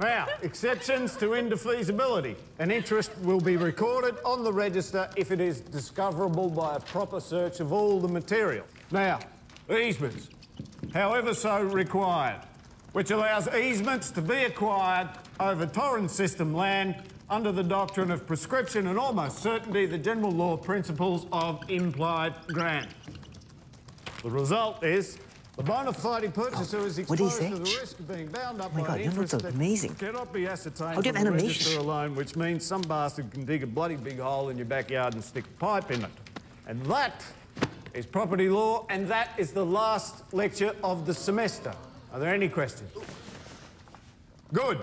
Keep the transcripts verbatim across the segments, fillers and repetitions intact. Now, exceptions to indefeasibility. An interest will be recorded on the register if it is discoverable by a proper search of all the material. Now, easements, however so required, which allows easements to be acquired over Torrens system land under the doctrine of prescription and almost certainty the general law principles of implied grant. The result is the bona fide purchaser oh, is exposed to the risk of being bound up oh my by God, interest that amazing. cannot be ascertained oh, from the register alone, which means some bastard can dig a bloody big hole in your backyard and stick a pipe in it. And that is property law, and that is the last lecture of the semester. Are there any questions? Good.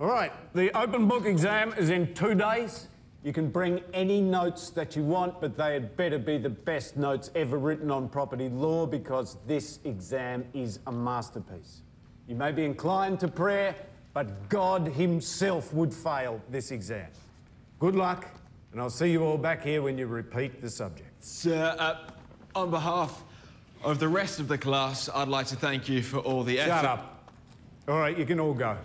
All right, the open book exam is in two days. You can bring any notes that you want, but they had better be the best notes ever written on property law, because this exam is a masterpiece. You may be inclined to prayer, but God himself would fail this exam. Good luck, and I'll see you all back here when you repeat the subject. Sir, uh, on behalf of the rest of the class, I'd like to thank you for all the effort. Shut up. All right, you can all go.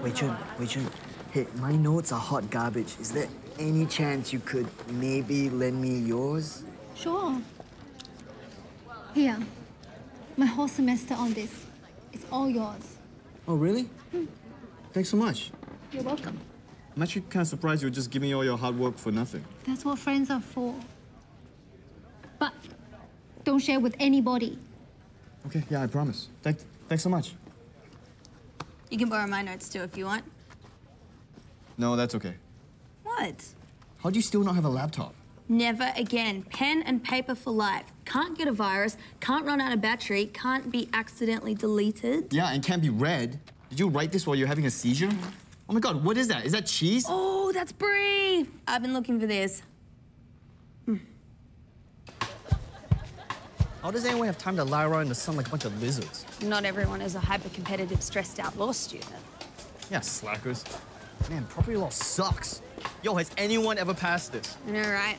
Wei Jun, Wei Jun, hey, my notes are hot garbage. Is there any chance you could maybe lend me yours? Sure. Here, my whole semester on this. It's all yours. Oh, really? Hmm. Thanks so much. You're welcome. I'm actually kind of surprised you were just giving me all your hard work for nothing. That's what friends are for. But don't share with anybody. Okay, yeah, I promise. Thank, thanks so much. You can borrow my notes, too, if you want. No, that's okay. What? How do you still not have a laptop? Never again. Pen and paper for life. Can't get a virus, can't run out of battery, can't be accidentally deleted. Yeah, and can't be read. Did you write this while you're having a seizure? Oh, my God, what is that? Is that cheese? Oh, that's brie! I've been looking for this. Hmm. How does anyone have time to lie around in the sun like a bunch of lizards? Not everyone is a hyper-competitive, stressed-out law student. Yeah, slackers. Man, property law sucks. Yo, has anyone ever passed this? I know, right?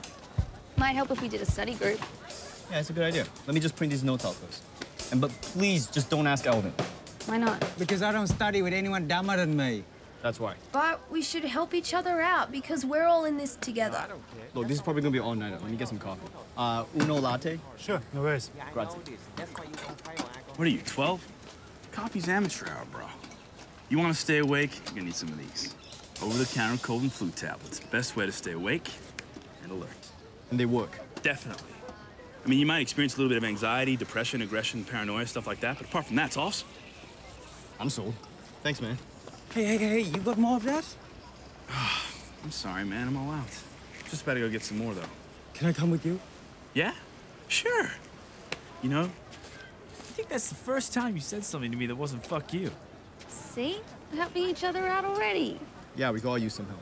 Might help if we did a study group. Yeah, that's a good idea. Let me just print these notes out first. And but please, just don't ask Alvin. Why not? Because I don't study with anyone dumber than me. That's why. But we should help each other out, because we're all in this together. No, I don't care. Look, that's this is probably going to be all nighter. Let me get some coffee. Uh, uno latte? Sure, no worries. Yeah, grazie. What are you, twelve? Coffee's amateur hour, bro. You want to stay awake? You're going to need some of these. Over-the-counter cold and flu tablets. Best way to stay awake and alert. And they work? Definitely. I mean, you might experience a little bit of anxiety, depression, aggression, paranoia, stuff like that, but apart from that, it's awesome. I'm sold. Thanks, man. Hey, hey, hey, you got more of that? I'm sorry, man, I'm all out. Just about to go get some more, though. Can I come with you? Yeah? Sure. You know, I think that's the first time you said something to me that wasn't fuck you. See? We're helping each other out already. Yeah, we could all use some help.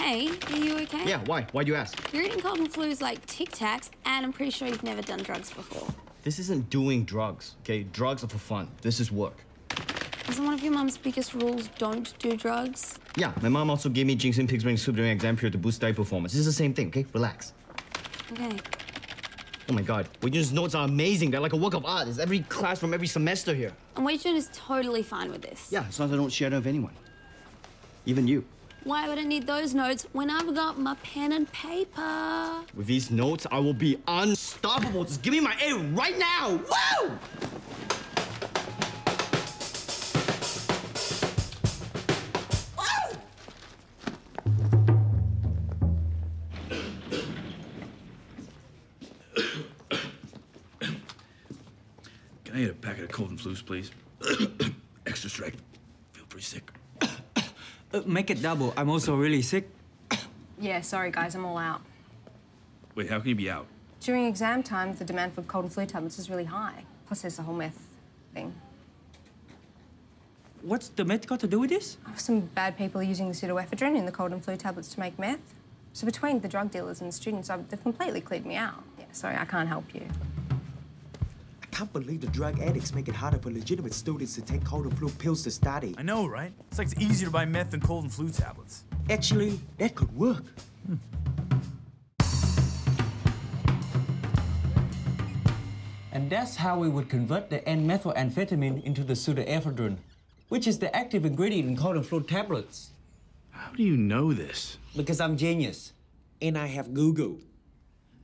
Hey, are you okay? Yeah, why? Why'd you ask? You're eating cold and flus like Tic Tacs, and I'm pretty sure you've never done drugs before. This isn't doing drugs, okay? Drugs are for fun. This is work. Isn't one of your mom's biggest rules don't do drugs? Yeah, my mom also gave me ginseng pigs brain soup during exam period to boost study performance. This is the same thing, okay? Relax. Okay. Oh my God, Wei Jun's notes are amazing. They're like a work of art. There's every class from every semester here. And Wei Jun is totally fine with this. Yeah, as long as I don't share it with anyone. Even you. Why would I need those notes when I've got my pen and paper? With these notes, I will be unstoppable. Just give me my A right now. Woo! Oh! Can I get a packet of cold and flus, please? Extra strength. Feel pretty sick. Uh, make it double. I'm also really sick. Yeah, sorry guys, I'm all out. Wait, how can you be out? During exam time, the demand for cold and flu tablets is really high. Plus, there's the whole meth thing. What's the meth got to do with this? Oh, some bad people are using the pseudoephedrine in the cold and flu tablets to make meth. So between the drug dealers and the students, I've, they've completely cleared me out. Yeah, sorry, I can't help you. I can't believe the drug addicts make it harder for legitimate students to take cold and flu pills to study. I know, right? It's like it's easier to buy meth than cold and flu tablets. Actually, that could work. Hmm. And that's how we would convert the N-methylamphetamine into the pseudoephedrine, which is the active ingredient in cold and flu tablets. How do you know this? Because I'm genius, and I have Google.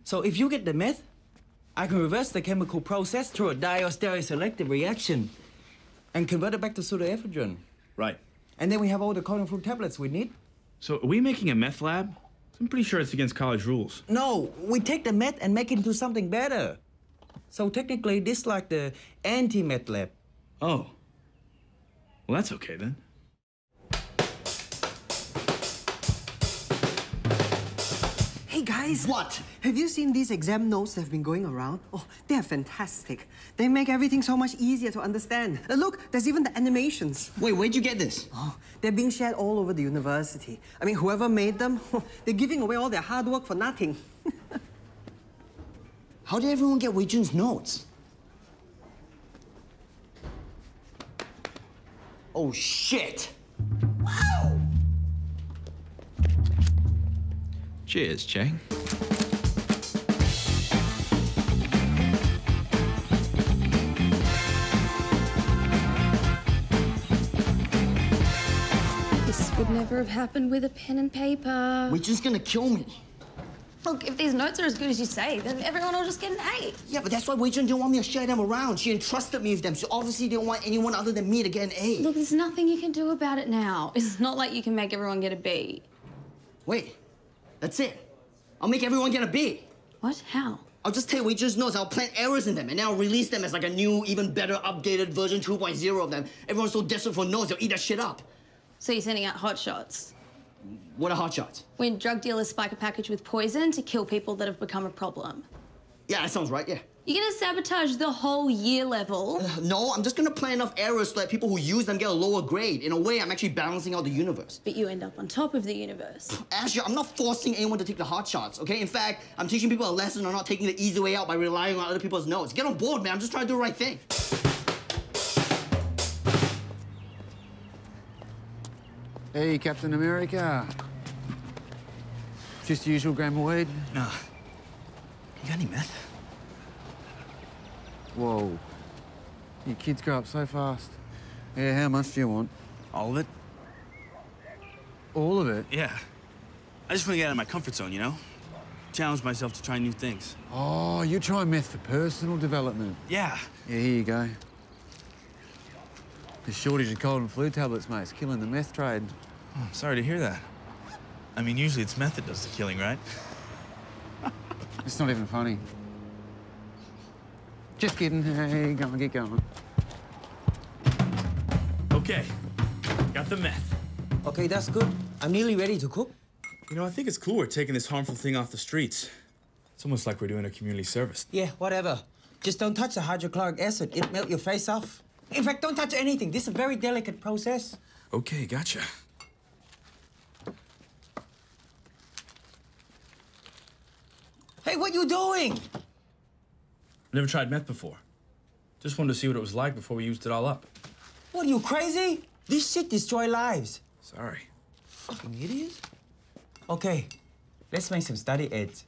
So if you get the meth, I can reverse the chemical process through a diastereoselective reaction and convert it back to pseudoephedrine. Right. And then we have all the cold and flu tablets we need. So are we making a meth lab? I'm pretty sure it's against college rules. No, we take the meth and make it into something better. So technically, this is like the anti-meth lab. Oh. Well, that's okay then. Hey guys. What? Have you seen these exam notes that have been going around? Oh, they are fantastic. They make everything so much easier to understand. Uh, look, there's even the animations. Wait, where'd you get this? Oh, they're being shared all over the university. I mean, whoever made them, oh, they're giving away all their hard work for nothing. How did everyone get Wei Jun's notes? Oh, shit! Wow! Cheers, Chang. This would never have happened with a pen and paper. Wei Jun's gonna kill me. Look, if these notes are as good as you say, then everyone will just get an A. Yeah, but that's why Wei Jun didn't want me to share them around. She entrusted me with them. She obviously didn't want anyone other than me to get an A. Look, there's nothing you can do about it now. It's not like you can make everyone get a B. Wait, that's it. I'll make everyone get a B. What? How? I'll just take Wei Jun's notes. I'll plant errors in them, and then I'll release them as like a new, even better, updated version two point oh of them. Everyone's so desperate for notes, they'll eat that shit up. So you're sending out hot shots? What are hot shots? When drug dealers spike a package with poison to kill people that have become a problem. Yeah, that sounds right, yeah. You're gonna sabotage the whole year level. Uh, no, I'm just gonna plan enough errors so that people who use them get a lower grade. In a way, I'm actually balancing out the universe. But you end up on top of the universe. Ashley, I'm not forcing anyone to take the hot shots, okay? In fact, I'm teaching people a lesson on not taking the easy way out by relying on other people's notes. Get on board, man. I'm just trying to do the right thing. Hey, Captain America. Just the usual gram of weed? No. You got any meth? Whoa. You kids grow up so fast. Yeah, how much do you want? All of it. All of it? Yeah. I just want to get out of my comfort zone, you know? Challenge myself to try new things. Oh, you're trying meth for personal development? Yeah. Yeah, here you go. The shortage of cold and flu tablets, mate, is killing the meth trade. Oh, I'm sorry to hear that. I mean, usually it's meth that does the killing, right? It's not even funny. Just kidding. Hey, go on, get going. Okay, got the meth. Okay, that's good. I'm nearly ready to cook. You know, I think it's cool we're taking this harmful thing off the streets. It's almost like we're doing a community service. Yeah, whatever. Just don't touch the hydrochloric acid. It'll melt your face off. In fact, don't touch anything. This is a very delicate process. Okay, gotcha. Hey, what you doing? Never tried meth before. Just wanted to see what it was like before we used it all up. What, are you crazy? This shit destroys lives. Sorry. Fucking idiots. Okay, let's make some study aids.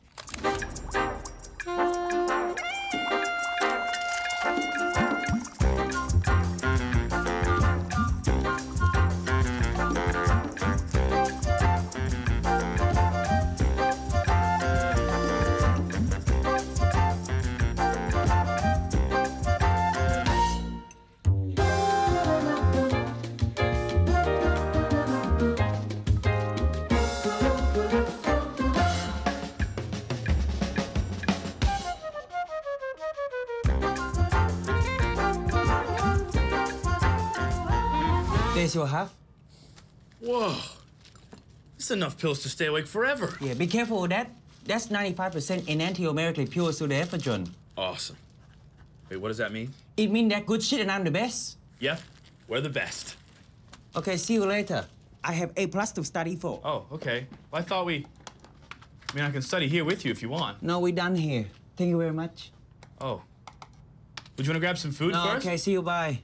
There's your half. Whoa. That's enough pills to stay awake forever. Yeah, be careful with that. That's ninety-five percent enantiomerically pure pseudoephedrine. Awesome. Wait, what does that mean? It means that good shit and I'm the best. Yeah, we're the best. Okay, see you later. I have A plus to study for. Oh, okay. Well, I thought we... I mean, I can study here with you if you want. No, we're done here. Thank you very much. Oh. Would you want to grab some food no, first? Okay, see you, bye.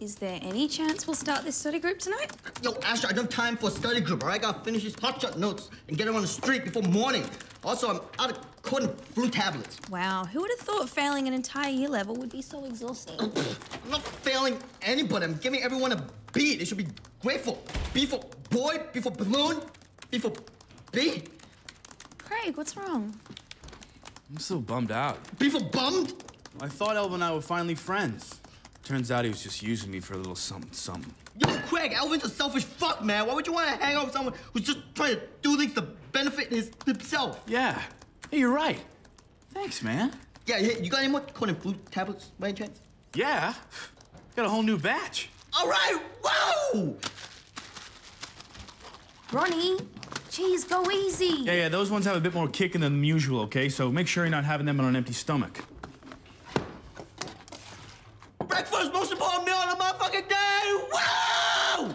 Is there any chance we'll start this study group tonight? Yo, Asher, I don't have time for a study group, all right? I gotta finish these hotshot notes and get them on the street before morning. Also, I'm out of cotton flu tablets. Wow, who would have thought failing an entire year level would be so exhausting? I'm not failing anybody. I'm giving everyone a B. They should be grateful. B for boy, B for balloon, B for B. Craig, what's wrong? I'm so bummed out. B for bummed? I thought Elvin and I were finally friends. Turns out he was just using me for a little something, something. Yo, Craig, Elvin's a selfish fuck, man. Why would you want to hang out with someone who's just trying to do things to benefit his, himself? Yeah. Hey, you're right. Thanks, man. Yeah, you got any more cold and flu tablets by any chance? Yeah. Got a whole new batch. All right. Whoa! Ronnie, geez, go easy. Yeah, yeah, those ones have a bit more kick in than usual, okay? So make sure you're not having them on an empty stomach. Breakfast, most important meal on the motherfucking day! Whoa!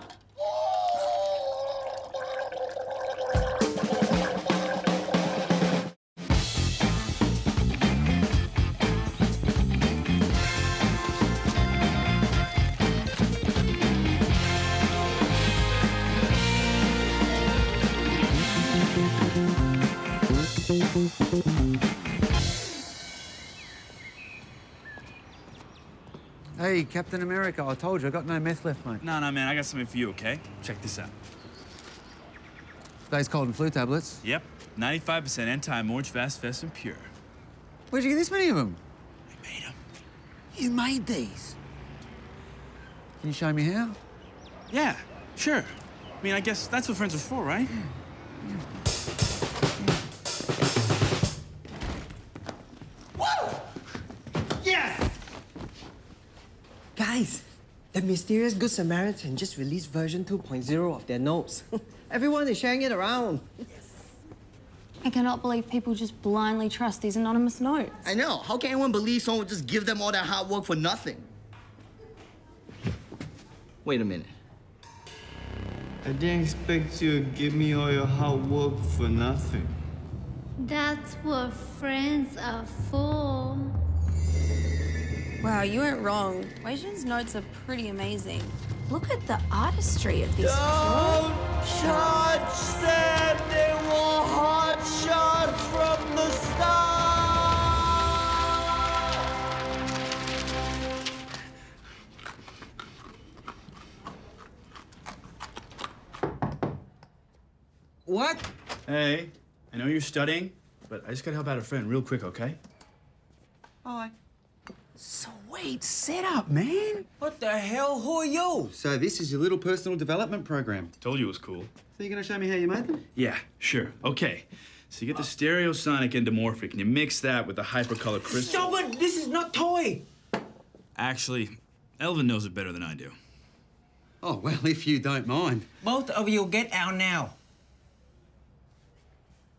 Hey, Captain America, I told you, I got no meth left, mate. No, no, man, I got something for you, okay? Check this out. Today's cold and flu tablets? Yep. ninety-five percent anti-morge, fast, fast, and pure. Where'd you get this many of them? I made them. You made these? Can you show me how? Yeah, sure. I mean, I guess that's what friends are for, right? Yeah. Yeah. Whoa! Yes! Guys, the mysterious Good Samaritan just released version two point oh of their notes. Everyone is sharing it around. Yes. I cannot believe people just blindly trust these anonymous notes. I know. How can anyone believe someone would just give them all that hard work for nothing? Wait a minute. I didn't expect you to give me all your hard work for nothing. That's what friends are for. Wow, you weren't wrong. Wei Jun's notes are pretty amazing. Look at the artistry of these. Don't touch them! They were hot shots from the start! What? Hey, I know you're studying, but I just gotta help out a friend real quick, okay? Bye. Sweet setup, man. What the hell? Who are you? So this is your little personal development program. Told you it was cool. So you're gonna show me how you made them? Yeah, sure. Okay. So you get oh. the stereosonic endomorphic, and you mix that with the hypercolor crystal. Stop it! This is not toy! Actually, Elvin knows it better than I do. Oh, well, if you don't mind. Both of you get out now.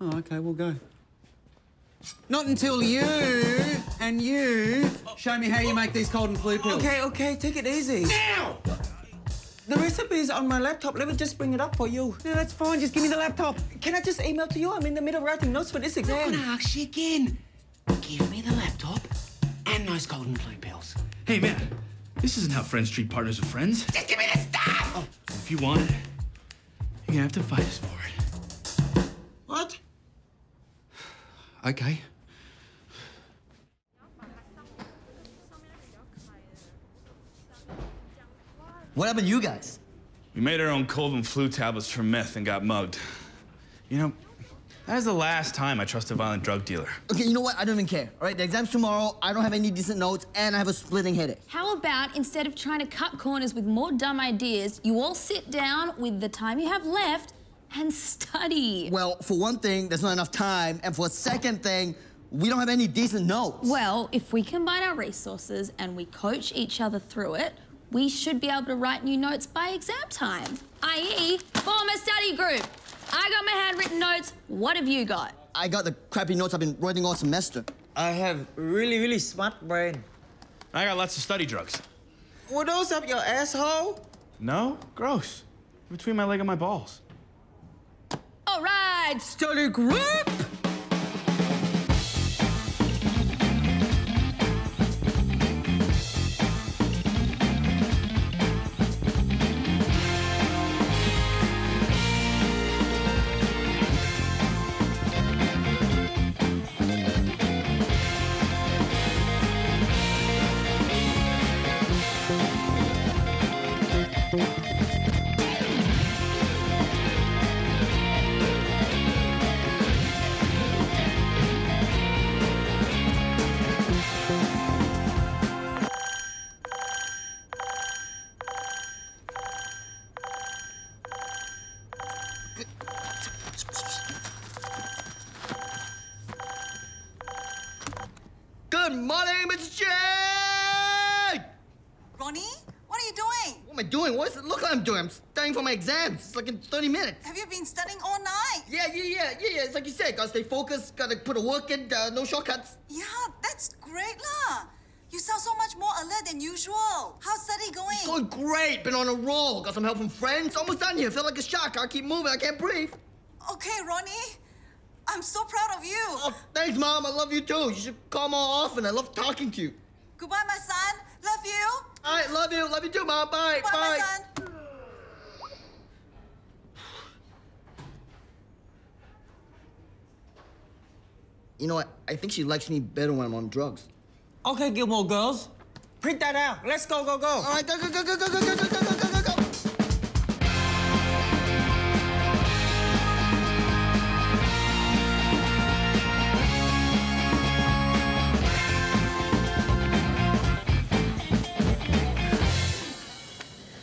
Oh, okay, we'll go. Not until you and you show me how you make these cold and flu pills. Okay, okay, take it easy. Now! The recipe's on my laptop. Let me just bring it up for you. No, that's fine. Just give me the laptop. Can I just email to you? I'm in the middle of writing notes for this exam. I'm gonna ask you again. Give me the laptop and those cold and flu pills. Hey, man, this isn't how friends treat partners of friends. Just give me the stuff! Oh. If you want it, you're gonna have to fight us for it. What? Okay. What happened to you guys? We made our own cold and flu tablets for meth and got mugged. You know, that was the last time I trusted a violent drug dealer. Okay, you know what? I don't even care, all right? The exam's tomorrow, I don't have any decent notes, and I have a splitting headache. How about instead of trying to cut corners with more dumb ideas, you all sit down with the time you have left and study. Well, for one thing, there's not enough time, and for a second thing, we don't have any decent notes. Well, if we combine our resources and we coach each other through it, we should be able to write new notes by exam time, that is form a study group. I got my handwritten notes, what have you got? I got the crappy notes I've been writing all semester. I have really, really smart brain. I got lots of study drugs. Were those up your asshole? No, gross. Between my leg and my balls. All right, study group! Jun. My name is Jun. Ronnie, what are you doing? What am I doing? What does it look like I'm doing? I'm studying for my exams. It's like in thirty minutes. Have you been studying all night? Yeah, yeah, yeah, yeah, yeah. It's like you said, gotta stay focused, gotta put a work in, uh, no shortcuts. Yeah, that's great, lah. You sound so much more alert than usual. How's study going? It's going great. Been on a roll. Got some help from friends. Almost done here. Feel like a shark. I keep moving. I can't breathe. Okay, Ronnie. I'm so proud of you. Oh, thanks, Mom. I love you too. You should call more often. I love talking to you. Goodbye, my son. Love you. All right, love you. Love you too, Mom. Bye. Goodbye, bye. My son. You know what? I think she likes me better when I'm on drugs. Okay, Gilmore Girls, print that out. Let's go, go, go. All right, go, go, go, go, go, go, go, go, go, go, go, go.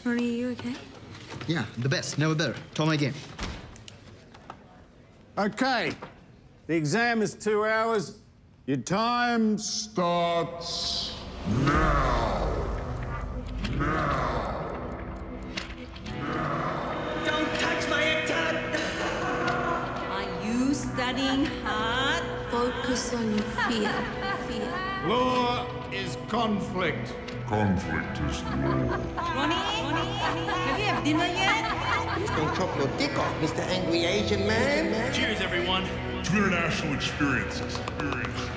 Ronnie, are you okay? Yeah, the best, never better. Try me again. Okay, the exam is two hours. Your time starts now. Now. Now. Don't touch my eggplant! Are you studying hard? Focus on your fear. Fear. Law is conflict. Conflict is law. Ronnie, Ronnie, have you had dinner yet? Please don't chop your dick off, Mister Angry Asian Man. Cheers, everyone. To international experiences. Experiences.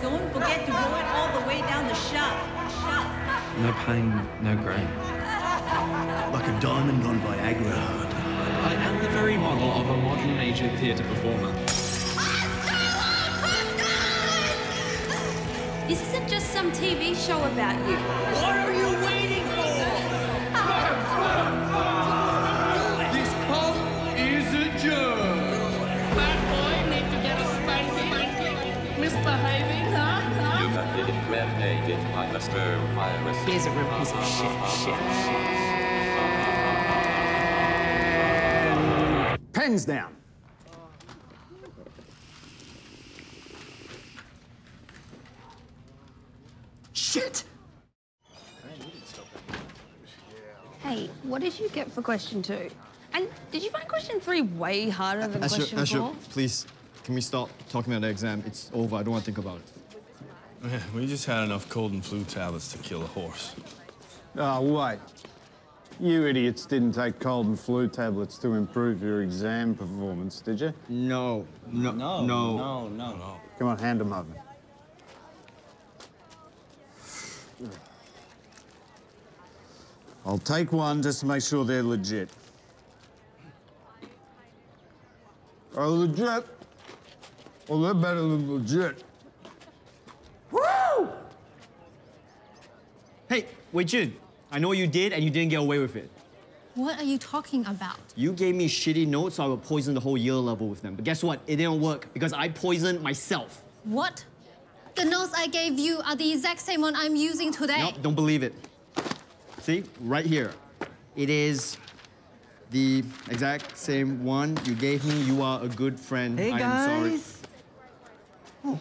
Don't forget to roll it all the way down the shaft. No pain, no grain. Like a diamond on Viagra. I am the very model of a modern major theatre performer. This isn't just some T V show about you. What are you waiting for? Behaving, huh? You have been impregnated by the sperm virus. Here's a real piece of shit, shit, shit. Pens down. Shit! Hey, what did you get for question two? And did you find question three way harder than Asher, question Asher, four? Please. Can we stop talking about the exam? It's over. I don't want to think about it. Yeah, we just had enough cold and flu tablets to kill a horse. Oh, wait. You idiots didn't take cold and flu tablets to improve your exam performance, did you? No. No. No. No. No. No. No. Come on, hand them over. I'll take one just to make sure they're legit. Are legit? Well, they're better than legit. Woo! Hey, Wei Jun, I know you did and you didn't get away with it. What are you talking about? You gave me shitty notes so I would poison the whole year level with them. But guess what? It didn't work because I poisoned myself. What? The notes I gave you are the exact same one I'm using today. Nope, don't believe it. See, right here. It is the exact same one you gave me. You are a good friend. Hey, I guys. am sorry. Oh.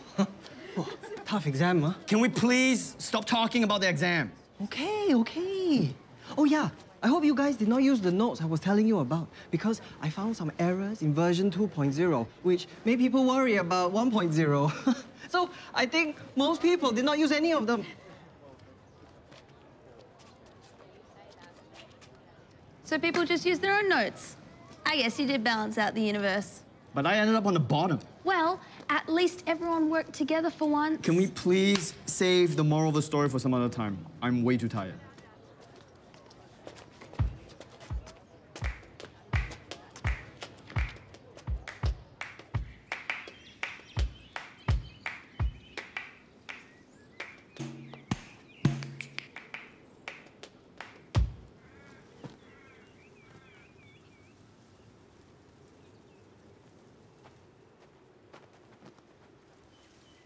Oh, tough exam, huh? Can we please stop talking about the exam? Okay, okay. Oh, yeah. I hope you guys did not use the notes I was telling you about because I found some errors in version two point oh, which made people worry about one point oh. So I think most people did not use any of them. So people just use their own notes. I guess you did balance out the universe. But I ended up on the bottom. Well, at least everyone worked together for once. Can we please save the moral of the story for some other time? I'm way too tired.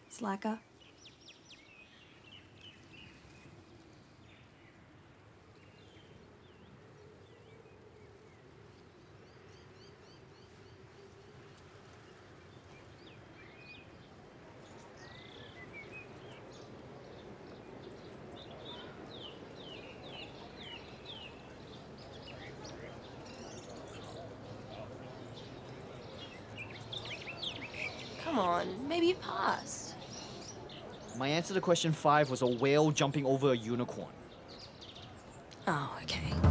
Slacker. Come on, maybe you passed. My answer to question five was a whale jumping over a unicorn. Oh, okay.